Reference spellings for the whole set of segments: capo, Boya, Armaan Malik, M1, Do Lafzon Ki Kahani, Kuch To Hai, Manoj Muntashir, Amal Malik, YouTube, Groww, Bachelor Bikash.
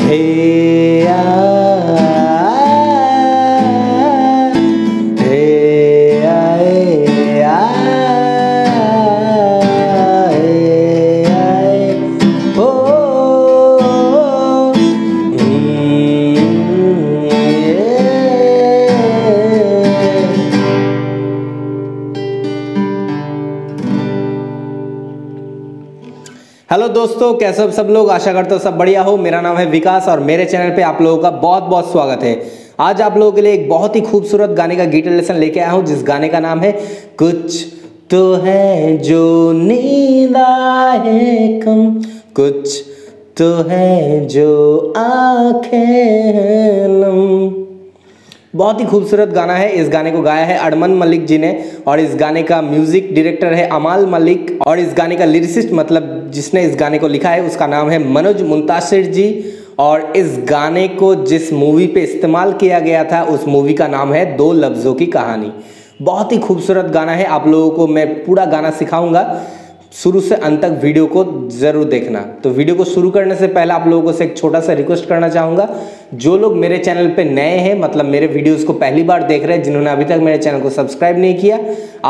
हे hello दोस्तों, कैसे हो सब लोग। आशा करता हूँ सब बढ़िया हो। मेरा नाम है विकास और मेरे चैनल पे आप लोगों का बहुत स्वागत है। आज आप लोगों के लिए एक बहुत ही खूबसूरत गाने का गिटार लेसन लेके आया हूँ, जिस गाने का नाम है कुछ तो है जो नींद आए कम, कुछ तो है जो आंखें नम। बहुत ही खूबसूरत गाना है। इस गाने को गाया है अरमान मलिक जी ने और इस गाने का म्यूजिक डायरेक्टर है अमाल मलिक और इस गाने का लिरिसिस्ट मतलब जिसने इस गाने को लिखा है उसका नाम है मनोज मुंताशिर जी। और इस गाने को जिस मूवी पे इस्तेमाल किया गया था उस मूवी का नाम है दो लफ्ज़ों की कहानी। बहुत ही खूबसूरत गाना है। आप लोगों को मैं पूरा गाना सिखाऊंगा, शुरू से अंत तक वीडियो को ज़रूर देखना। तो वीडियो को शुरू करने से पहले आप लोगों से एक छोटा सा रिक्वेस्ट करना चाहूँगा। जो लोग मेरे चैनल पे नए हैं, मतलब मेरे वीडियोस को पहली बार देख रहे हैं, जिन्होंने अभी तक मेरे चैनल को सब्सक्राइब नहीं किया,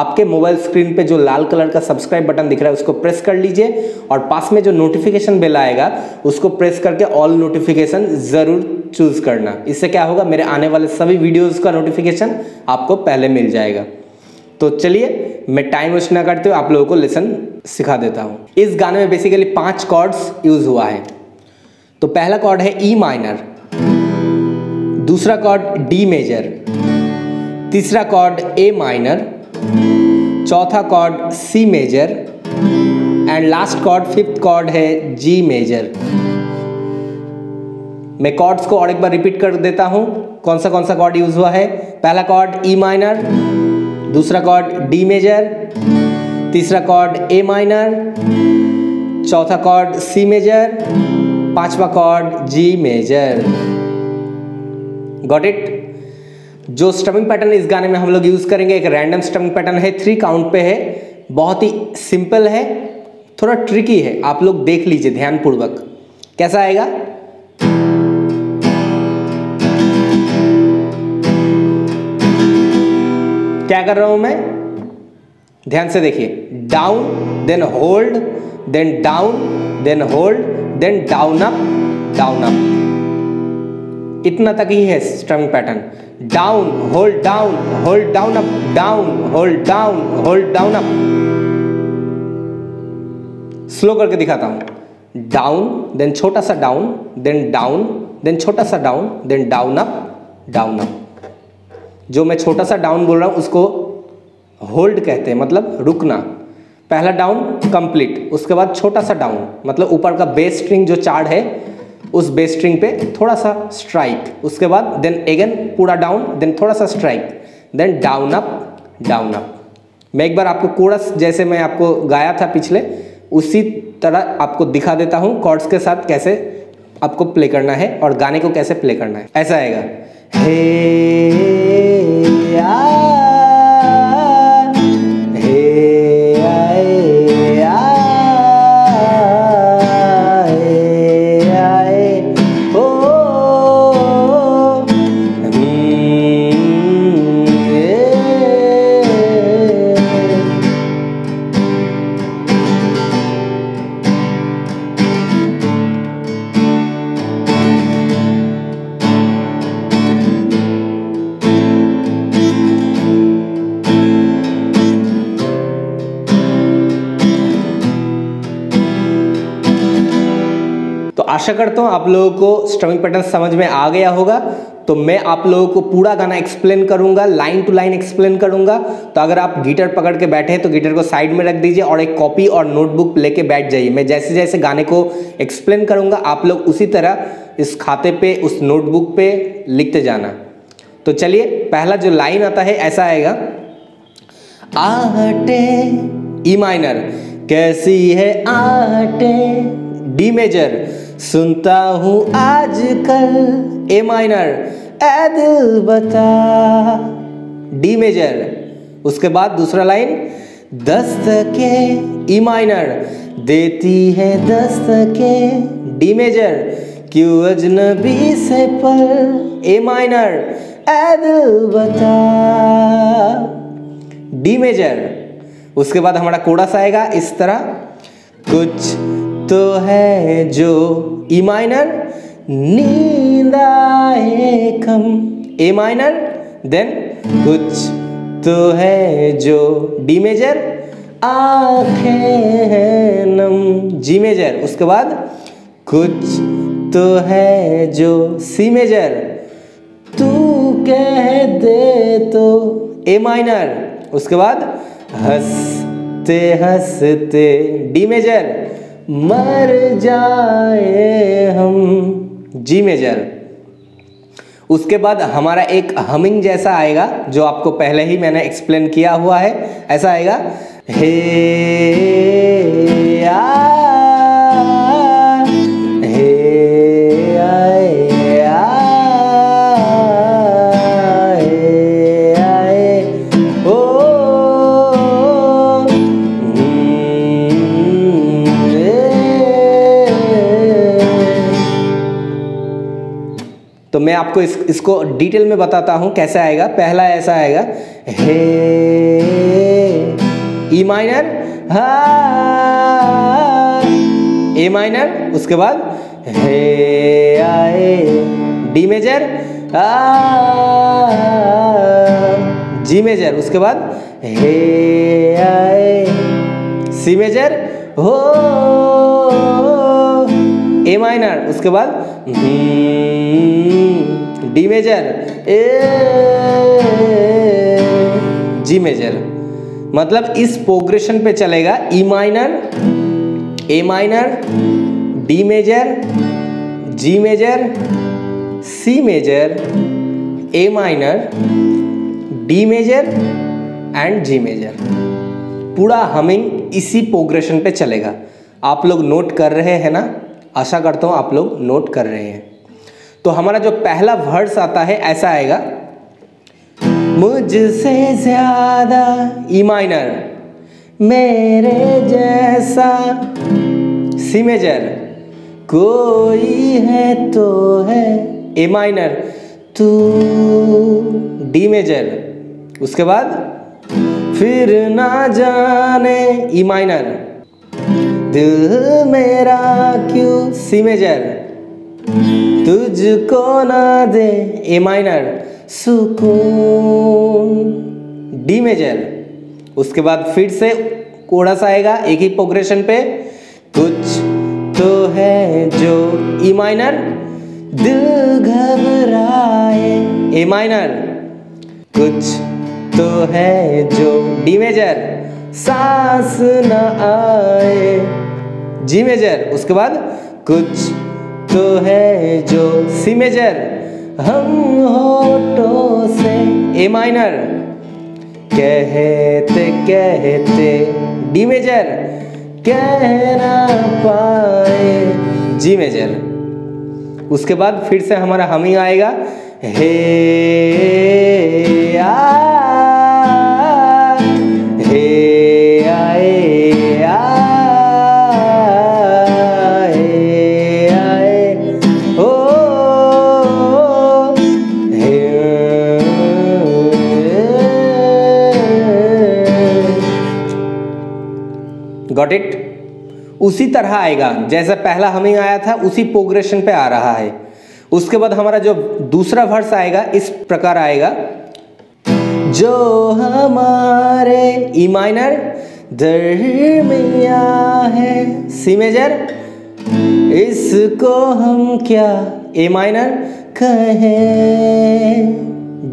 आपके मोबाइल स्क्रीन पे जो लाल कलर का सब्सक्राइब बटन दिख रहा है उसको प्रेस कर लीजिए और पास में जो नोटिफिकेशन बेल आएगा उसको प्रेस करके ऑल नोटिफिकेशन ज़रूर चूज़ करना। इससे क्या होगा, मेरे आने वाले सभी वीडियोज़ का नोटिफिकेशन आपको पहले मिल जाएगा। तो चलिए, मैं टाइम वेस्ट ना करते हुए आप लोगों को लेसन सिखा देता हूँ। इस गाने में बेसिकली 5 कॉर्ड्स यूज हुआ है। तो पहला कॉर्ड है ई माइनर, दूसरा कॉर्ड डी मेजर, तीसरा कॉर्ड ए माइनर, चौथा chord C major and last chord fifth chord है जी मेजर। मैं कॉर्ड्स को और एक बार रिपीट कर देता हूँ कौन सा कॉर्ड यूज हुआ है। पहला कॉर्ड ई माइनर, दूसरा कॉर्ड डी मेजर, तीसरा कॉर्ड ए माइनर, चौथा कॉर्ड सी मेजर, पांचवा chord G major. Got it. जो स्ट्रमिंग पैटर्न इस गाने में हम लोग यूज करेंगे एक रैंडम स्ट्रमिंग पैटर्न है, 3 काउंट पे है, बहुत ही सिंपल है, थोड़ा ट्रिकी है। आप लोग देख लीजिए ध्यानपूर्वक कैसा आएगा। क्या कर रहा हूं मैं, ध्यान से देखिए। Down then hold then down then hold then down up, इतना तक ही है strumming pattern. Down hold down hold down up, down hold down hold down up. Slow करके दिखाता हूं। डाउन देन छोटा सा डाउन देन डाउन देन छोटा सा down then down up down up. जो मैं छोटा सा डाउन बोल रहा हूँ उसको होल्ड कहते हैं, मतलब रुकना। पहला डाउन कंप्लीट, उसके बाद छोटा सा डाउन मतलब ऊपर का बेस स्ट्रिंग जो 4 है उस बेस स्ट्रिंग पे थोड़ा सा स्ट्राइक, उसके बाद देन अगेन पूरा डाउन देन थोड़ा सा strike then down up down up. मैं एक बार आपको कोरस जैसे मैं आपको गाया था पिछले उसी तरह आपको दिखा देता हूँ कॉर्ड्स के साथ कैसे आपको प्ले करना है और गाने को कैसे प्ले करना है। ऐसा आएगा हे आ हे आए आए आए ओ आशा करता हूँ आप लोगों को स्ट्रमिंग पैटर्न समझ में आ गया होगा। तो मैं आप लोगों को पूरा गाना एक्सप्लेन करूँगा, लाइन टू लाइन एक्सप्लेन करूँगा। तो अगर आप गिटार पकड़ के बैठे हैं तो गिटार को साइड में रख दीजिए और एक कॉपी और नोटबुक लेके बैठ जाइए। मैं जैसे जैसे गाने को एक्सप्लेन करूँगा आप लोग उसी तरह इस खाते पे उस नोटबुक पे लिखते जाना। तो चलिए, पहला जो लाइन आता है ऐसा आएगा। आटे ई माइनर, कैसी है आटे, डी मेजर, सुनता हूँ आजकल, ए माइनर, ए दिल बता, डी मेजर। उसके बाद दूसरा लाइन, दस्तके ई माइनर, देती है दस्तके, डी मेजर, क्यों अजनबी से पर ए माइनर ए दिल बता डी मेजर। उसके बाद हमारा कोडस आएगा इस तरह, कुछ तो है जो ई माइनर नींद आए कम ए माइनर, देन कुछ तो है जो डी मेजर आंखें हैं नम जी मेजर। उसके बाद कुछ तो है जो सी मेजर तू कह दे तो ए माइनर। उसके बाद हंसते हंसते डी मेजर मर जाए हम जी मेजर। उसके बाद हमारा एक हमिंग जैसा आएगा जो आपको पहले ही मैंने एक्सप्लेन किया हुआ है, ऐसा आएगा हे आ हे आए आ हे आए ओ तो मैं आपको इसको डिटेल में बताता हूं कैसे आएगा। पहला ऐसा आएगा हे E माइनर हा A माइनर। उसके बाद हे आए D मेजर आ G मेजर। उसके बाद हे आए C मेजर हो A माइनर। उसके बाद D मेजर ए G मेजर। मतलब इस प्रोग्रेशन पे चलेगा E minor A minor D major G major C major A minor D major and G major. पूरा हमिंग इसी प्रोग्रेशन पे चलेगा। आप लोग नोट कर रहे हैं ना, आशा करता हूँ आप लोग नोट कर रहे हैं। तो हमारा जो पहला वर्ड्स आता है ऐसा आएगा, मुझसे ज्यादा ई माइनर मेरे जैसा सी मेजर कोई है तो है ए माइनर तू डी मेजर। उसके बाद फिर ना जाने ई माइनर दिल मेरा क्यों सी मेजर तुझको ना दे ए माइनर सुकून डी मेजर। उसके बाद फिर से कोड़ा सा आएगा एक ही प्रोग्रेशन पे, कुछ तो है जो ई माइनर दिल घबराए ए माइनर, कुछ तो है जो डी मेजर सांस न आए जी मेजर। उसके बाद कुछ तो है जो सी मेजर हम होठों से ए माइनर कहते कहते डी मेजर कहना पाए जी मेजर। उसके बाद फिर से हमारा हमिंग आएगा हे आए आ गॉट इट। उसी तरह आएगा जैसे पहला हमें आया था, उसी प्रोग्रेशन पे आ रहा है। उसके बाद हमारा जो दूसरा वर्स आएगा इस प्रकार आएगा, जो हमारे ई माइनर दरमिया है सी मेजर इसको हम क्या ए माइनर कहें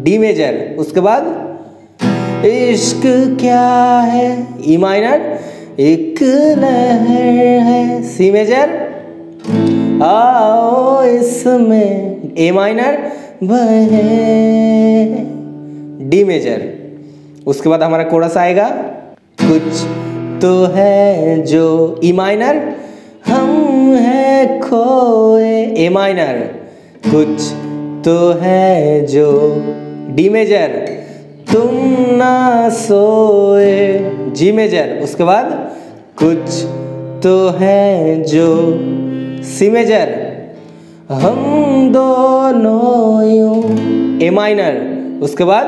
डी मेजर। उसके बाद इश्क क्या है ई माइनर एक लहर है सी मेजर आओ इसमें ए माइनर बहे डी मेजर। उसके बाद हमारा कोरस आएगा, कुछ तो है जो ई माइनर हम है खोए ए माइनर, कुछ तो है जो डी मेजर तुम ना सोए जी मेजर। उसके बाद कुछ तो है जो सी मेजर हम दोनों यूं, ए माइनर, उसके बाद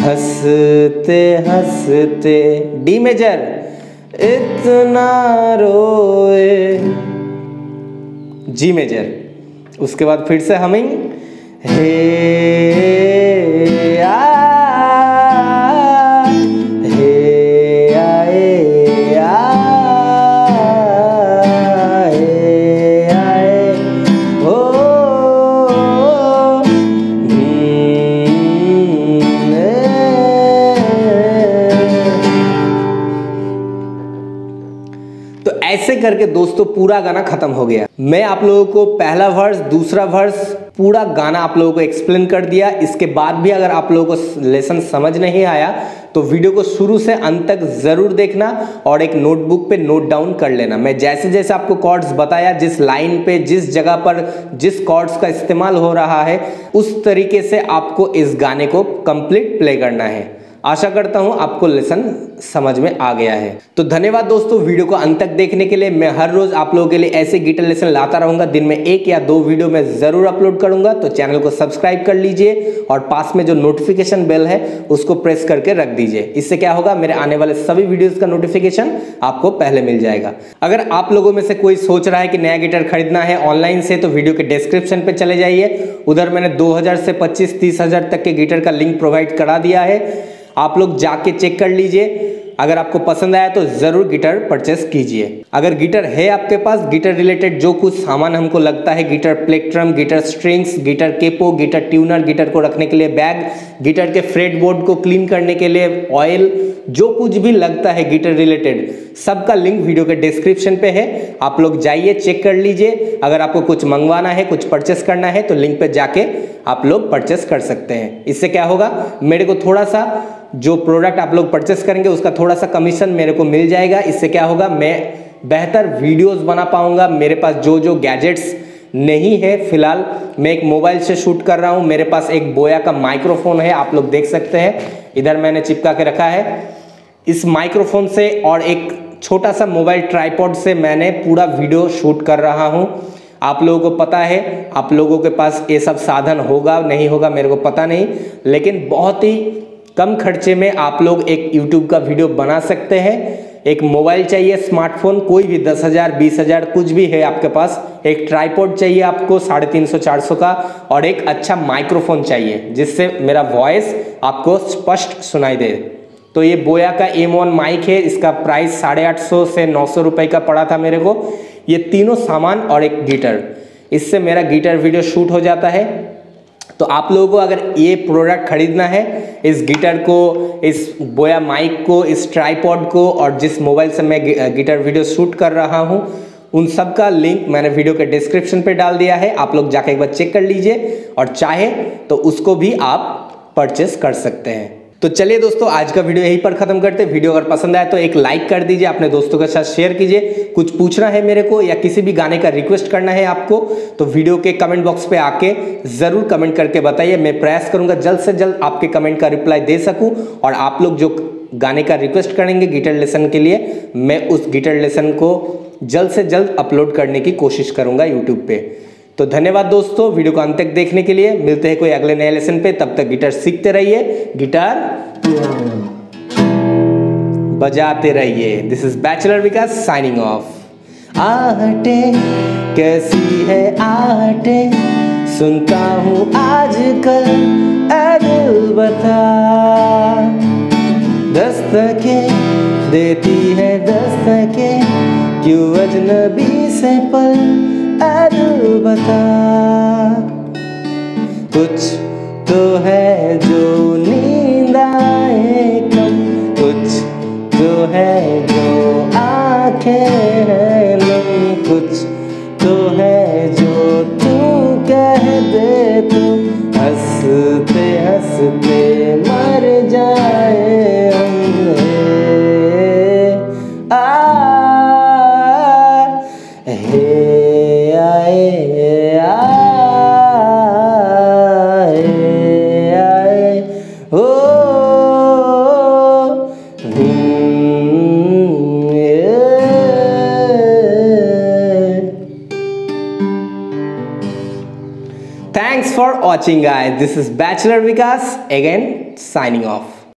हंसते हंसते डी मेजर, इतना रोए जी मेजर, उसके बाद फिर से हमिंग हे आ ए आ ऐसे करके दोस्तों पूरा गाना खत्म हो गया। मैं आप लोगों को पहला वर्स, दूसरा वर्स, पूरा गाना आप लोगों को एक्सप्लेन कर दिया। इसके बाद भी अगर आप लोगों को लेसन समझ नहीं आया तो वीडियो को शुरू से अंत तक जरूर देखना और एक नोटबुक पे नोट डाउन कर लेना। मैं जैसे जैसे आपको कॉर्ड्स बताया, जिस लाइन पे, जिस जगह पर जिस कॉर्ड्स का इस्तेमाल हो रहा है, उस तरीके से आपको इस गाने को कंप्लीट प्ले करना है। आशा करता हूं आपको लेसन समझ में आ गया है। तो धन्यवाद दोस्तों वीडियो को अंत तक देखने के लिए। मैं हर रोज आप लोगों के लिए ऐसे गिटार लेसन लाता रहूंगा। दिन में 1 या 2 वीडियो मैं जरूर अपलोड करूंगा। तो चैनल को सब्सक्राइब कर लीजिए और पास में जो नोटिफिकेशन बेल है उसको प्रेस करके रख दीजिए। इससे क्या होगा, मेरे आने वाले सभी वीडियोज का नोटिफिकेशन आपको पहले मिल जाएगा। अगर आप लोगों में से कोई सोच रहा है कि नया गिटार खरीदना है ऑनलाइन से, तो वीडियो के डिस्क्रिप्शन पे चले जाइए। उधर मैंने 2000 से 25-30 हजार तक के गिटार का लिंक प्रोवाइड करा दिया है, आप लोग जाके चेक कर लीजिए। अगर आपको पसंद आया तो ज़रूर गिटार परचेस कीजिए। अगर गिटार है आपके पास, गिटार रिलेटेड जो कुछ सामान हमको लगता है, guitar plectrum, guitar strings, guitar capo, guitar tuner, guitar को रखने के लिए बैग, गिटार के फ्रेट बोर्ड को क्लीन करने के लिए ऑयल, जो कुछ भी लगता है गिटार रिलेटेड, सबका लिंक वीडियो के डिस्क्रिप्शन पे है। आप लोग जाइए चेक कर लीजिए। अगर आपको कुछ मंगवाना है, कुछ परचेस करना है, तो लिंक पे जाके आप लोग परचेस कर सकते हैं। इससे क्या होगा, मेरे को थोड़ा सा, जो प्रोडक्ट आप लोग परचेस करेंगे उसका थोड़ा सा कमीशन मेरे को मिल जाएगा। इससे क्या होगा, मैं बेहतर वीडियोस बना पाऊंगा। मेरे पास जो जो गैजेट्स नहीं है, फिलहाल मैं एक मोबाइल से शूट कर रहा हूं। मेरे पास एक बोया का माइक्रोफोन है, आप लोग देख सकते हैं, इधर मैंने चिपका के रखा है। इस माइक्रोफोन से और एक छोटा सा मोबाइल ट्राइपॉड से मैंने पूरा वीडियो शूट कर रहा हूँ। आप लोगों को पता है, आप लोगों के पास ये सब साधन होगा नहीं होगा मेरे को पता नहीं, लेकिन बहुत ही कम खर्चे में आप लोग एक YouTube का वीडियो बना सकते हैं। एक मोबाइल चाहिए, स्मार्टफोन कोई भी 10,000, 20,000 कुछ भी है आपके पास। एक ट्राइपॉड चाहिए आपको 350, 400 का, और एक अच्छा माइक्रोफोन चाहिए जिससे मेरा वॉइस आपको स्पष्ट सुनाई दे। तो ये बोया का M1 माइक है, इसका प्राइस 850 से 900 रुपये का पड़ा था मेरे को। ये तीनों सामान और एक गिटार, इससे मेरा गिटार वीडियो शूट हो जाता है। तो आप लोगों को अगर ये प्रोडक्ट खरीदना है, इस गिटार को, इस बोया माइक को, इस ट्राइपॉड को, और जिस मोबाइल से मैं गिटार वीडियो शूट कर रहा हूँ, उन सब का लिंक मैंने वीडियो के डिस्क्रिप्शन पे डाल दिया है। आप लोग जाके एक बार चेक कर लीजिए और चाहे तो उसको भी आप परचेस कर सकते हैं। तो चलिए दोस्तों, आज का वीडियो यहीं पर खत्म करते हैं। वीडियो अगर पसंद आए तो एक लाइक कर दीजिए, अपने दोस्तों के साथ शेयर कीजिए। कुछ पूछना है मेरे को या किसी भी गाने का रिक्वेस्ट करना है आपको, तो वीडियो के कमेंट बॉक्स पे आके ज़रूर कमेंट करके बताइए। मैं प्रयास करूंगा जल्द से जल्द आपके कमेंट का रिप्लाई दे सकूँ, और आप लोग जो गाने का रिक्वेस्ट करेंगे गिटार लेसन के लिए, मैं उस गिटार लेसन को जल्द से जल्द अपलोड करने की कोशिश करूँगा यूट्यूब पर। तो धन्यवाद दोस्तों वीडियो को अंत तक देखने के लिए। मिलते हैं कोई अगले नए लेसन पे, तब तक गिटार सीखते रहिए, गिटार बजाते रहिए। This is bachelor Vikas signing off. आहटे कैसी है आहटे, सुनता हूँ आजकल ऐ दिल बता, दस्तकें देती है दस्तकें, क्यों अजनबी से पल बता, कुछ तो है जो नींद आए कम, कुछ तो है जो आँखें हैं नम, कुछ तो है जो तू कह दे तो हंसते हंसते मर जाए हम। आए आए Thanks for watching guys. This is Bachelor Bikash again signing off.